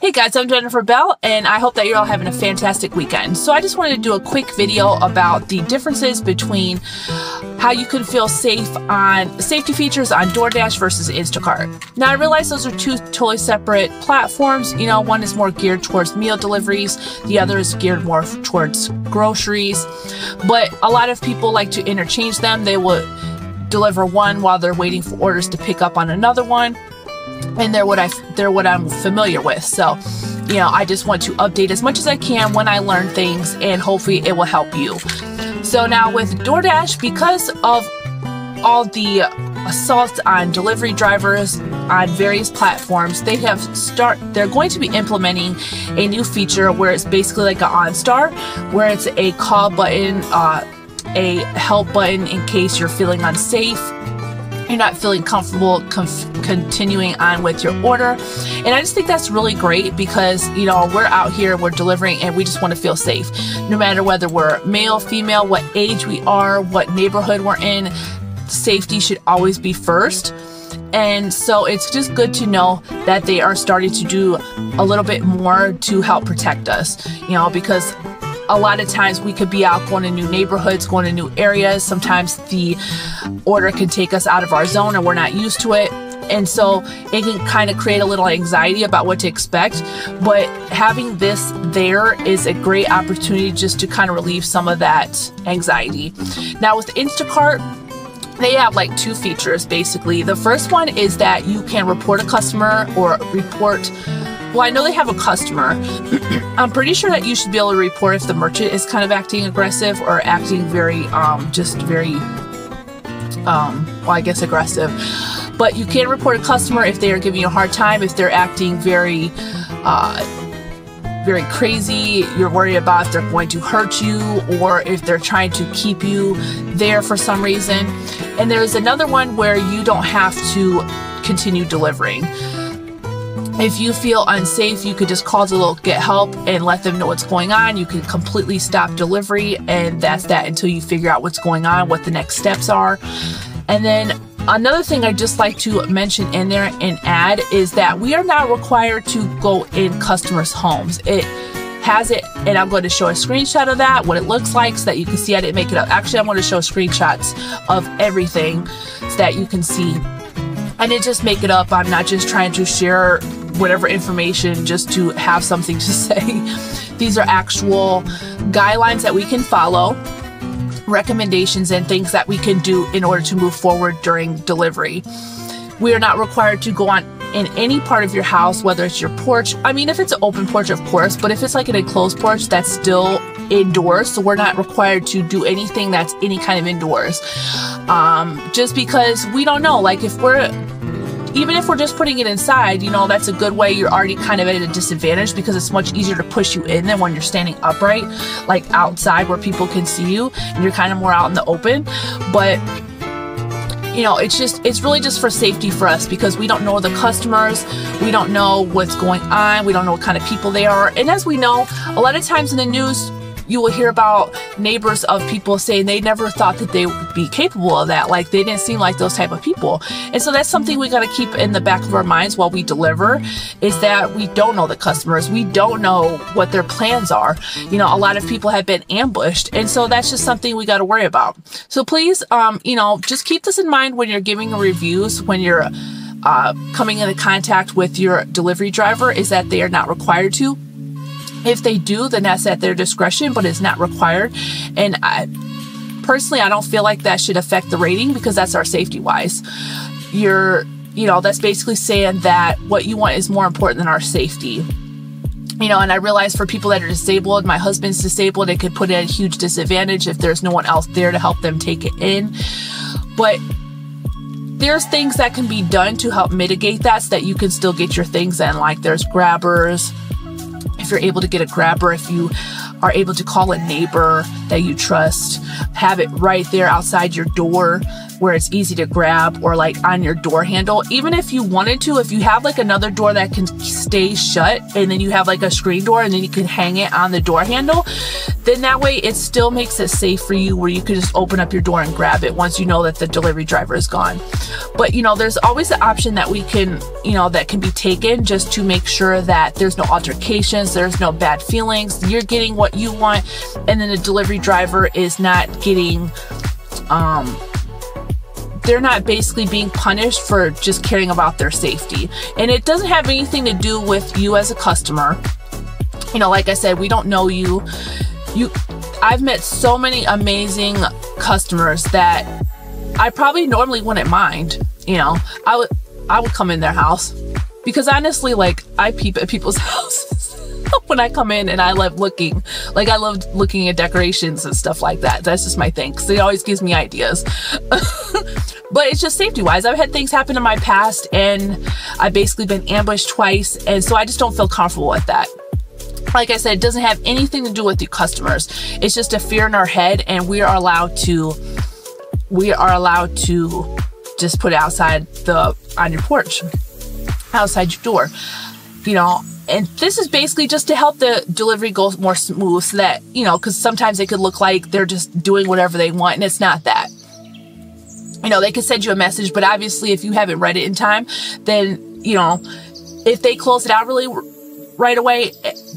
Hey guys, I'm Jennifer Bell, and I hope that you're all having a fantastic weekend. So I just wanted to do a quick video about the differences between how you can feel safe on safety features on DoorDash versus Instacart. Now I realize those are two totally separate platforms. You know, one is more geared towards meal deliveries, the other is geared more towards groceries. But a lot of people like to interchange them. They will deliver one while they're waiting for orders to pick up on another one. And they're what I'm familiar with. So, you know, I just want to update as much as I can when I learn things, and hopefully it will help you. So now with DoorDash, because of all the assaults on delivery drivers on various platforms, they're going to be implementing a new feature where it's basically like an OnStar, where it's a call button, a help button in case you're feeling unsafe. You're not feeling comfortable continuing on with your order. And I just think that's really great because, you know, we're out here, we're delivering, and we just want to feel safe. No matter whether we're male, female, what age we are, what neighborhood we're in, safety should always be first. And so it's just good to know that they are starting to do a little bit more to help protect us, you know, because a lot of times we could be out going to new neighborhoods, going to new areas. Sometimes the order can take us out of our zone or we're not used to it. And so it can kind of create a little anxiety about what to expect. But having this there is a great opportunity just to kind of relieve some of that anxiety. Now with Instacart, they have like two features basically. The first one is that you can report a customer or report. Well, I know they have a customer. I'm pretty sure that you should be able to report if the merchant is kind of acting aggressive or acting very, aggressive. But you can report a customer if they are giving you a hard time, if they're acting very, very crazy, you're worried about if they're going to hurt you or if they're trying to keep you there for some reason. And there's another one where you don't have to continue delivering. If you feel unsafe, you could just call to get help and let them know what's going on. You can completely stop delivery, and that's that until you figure out what's going on, what the next steps are. And then another thing I just like to mention in there and add is that we are not required to go in customers' homes. It has it, and I'm going to show a screenshot of that, what it looks like so that you can see. I didn't make it up. Actually, I'm going to show screenshots of everything so that you can see. I didn't just make it up. I'm not just trying to share whatever information just to have something to say. These are actual guidelines that we can follow, recommendations and things that we can do in order to move forward during delivery. We are not required to go on in any part of your house, whether it's your porch. I mean, if it's an open porch, of course, but if it's like an enclosed porch, that's still indoors. So we're not required to do anything that's any kind of indoors. Just because we don't know, like even if we're just putting it inside, you know, that's a good way. You're already kind of at a disadvantage because it's much easier to push you in than when you're standing upright, like outside where people can see you and you're kind of more out in the open. But, you know, it's really just for safety for us because we don't know the customers. We don't know what's going on. We don't know what kind of people they are. And as we know, a lot of times in the news, you will hear about neighbors of people saying they never thought that they would be capable of that. Like they didn't seem like those type of people. And so that's something we got to keep in the back of our minds while we deliver, is that we don't know the customers. We don't know what their plans are. You know, a lot of people have been ambushed. And so that's just something we got to worry about. So please, you know, just keep this in mind when you're giving reviews, when you're coming into contact with your delivery driver, is that they are not required to. If they do, then that's at their discretion, but it's not required. And I don't feel like that should affect the rating because that's our safety wise. You know, that's basically saying that what you want is more important than our safety. You know, and I realize for people that are disabled, my husband's disabled, it could put at a huge disadvantage if there's no one else there to help them take it in. But there's things that can be done to help mitigate that so that you can still get your things in. Like there's grabbers. If you're able to get a grabber, if you are able to call a neighbor that you trust, have it right there outside your door where it's easy to grab, or like on your door handle. Even if you wanted to, if you have like another door that can stay shut and then you have like a screen door and then you can hang it on the door handle, Then that way it still makes it safe for you where you can just open up your door and grab it once you know that the delivery driver is gone. But you know, there's always the option that we can, you know, that can be taken just to make sure that there's no altercations, there's no bad feelings, you're getting what you want, and then the delivery driver is not getting, they're not basically being punished for just caring about their safety. And it doesn't have anything to do with you as a customer. You know, like I said, we don't know you. I've met so many amazing customers that I probably normally wouldn't mind. You know, I would come in their house, because honestly, like, I peep at people's houses when I come in, and I love looking. Like, I love looking at decorations and stuff like that. That's just my thing, because it always gives me ideas. But it's just safety wise. I've had things happen in my past, and I've basically been ambushed twice. And so I just don't feel comfortable with that. Like I said, it doesn't have anything to do with the customers. It's just a fear in our head, and we are allowed to just put it on your porch, outside your door, you know. And this is basically just to help the delivery go more smooth, so that, you know, because sometimes it could look like they're just doing whatever they want, and it's not that. You know, they could send you a message, but obviously if you haven't read it in time, then, you know, if they close it out really right away,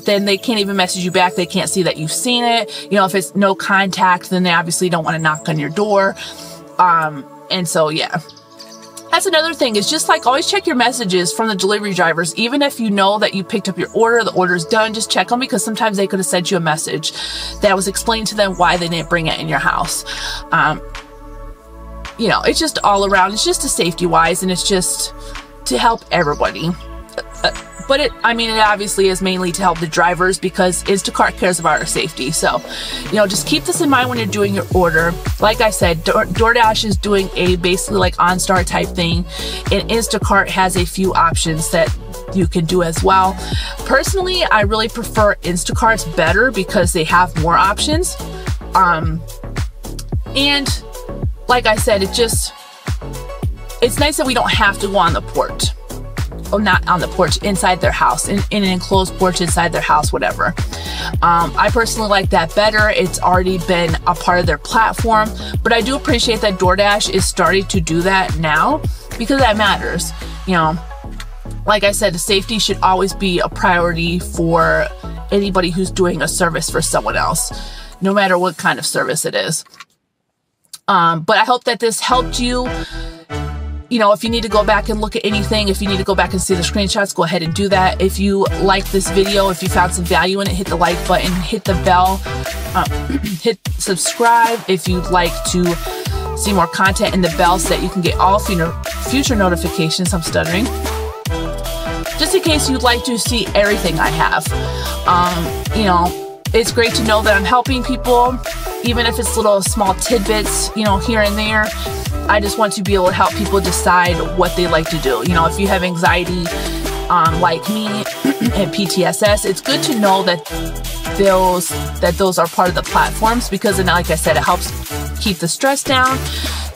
then they can't even message you back. They can't see that you've seen it. You know, if it's no contact, then they obviously don't want to knock on your door. And so, yeah. That's another thing, is just like always check your messages from the delivery drivers. Even if you know that you picked up your order, the order's done, just check them, because sometimes they could have sent you a message that was explaining to them why they didn't bring it in your house. You know, it's just all around. It's just a safety wise, and it's just to help everybody. But it obviously is mainly to help the drivers, because Instacart cares about our safety. So, you know, just keep this in mind when you're doing your order. Like I said, DoorDash is doing a basically like OnStar type thing, and Instacart has a few options that you can do as well. Personally, I really prefer Instacart's better, because they have more options. And like I said, it's nice that we don't have to go on the porch. Oh, not on the porch, inside their house, in an enclosed porch inside their house, whatever. I personally like that better. It's already been a part of their platform, but I do appreciate that DoorDash is starting to do that now, because that matters. You know, like I said, safety should always be a priority for anybody who's doing a service for someone else, no matter what kind of service it is. But I hope that this helped you. You know, if you need to go back and look at anything, if you need to go back and see the screenshots, go ahead and do that. If you like this video, if you found some value in it, hit the like button, hit the bell, hit subscribe if you'd like to see more content, and the bell so that you can get all future notifications. I'm stuttering. Just in case you'd like to see everything I have. You know, it's great to know that I'm helping people, even if it's little small tidbits, you know, here and there. I just want to be able to help people decide what they like to do. You know, if you have anxiety like me and PTSD, it's good to know that those are part of the platforms, because then, like I said, it helps keep the stress down,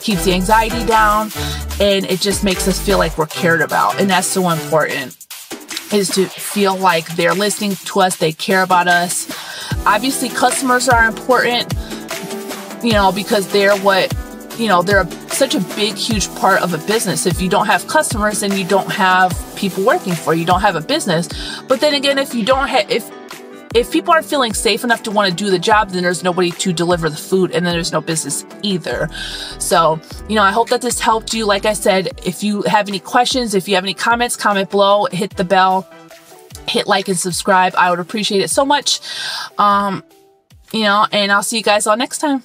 keeps the anxiety down, and it just makes us feel like we're cared about. And that's so important, is to feel like they're listening to us, they care about us. Obviously, customers are important, you know, because they're what, you know, they're such a big, huge part of a business. If you don't have customers, then you don't have people working for you. You don't have a business. But then again, if you don't have, if people aren't feeling safe enough to want to do the job, then there's nobody to deliver the food, and then there's no business either. So, you know, I hope that this helped you. Like I said, if you have any questions, if you have any comments, comment below, hit the bell, hit like and subscribe. I would appreciate it so much. You know, and I'll see you guys all next time.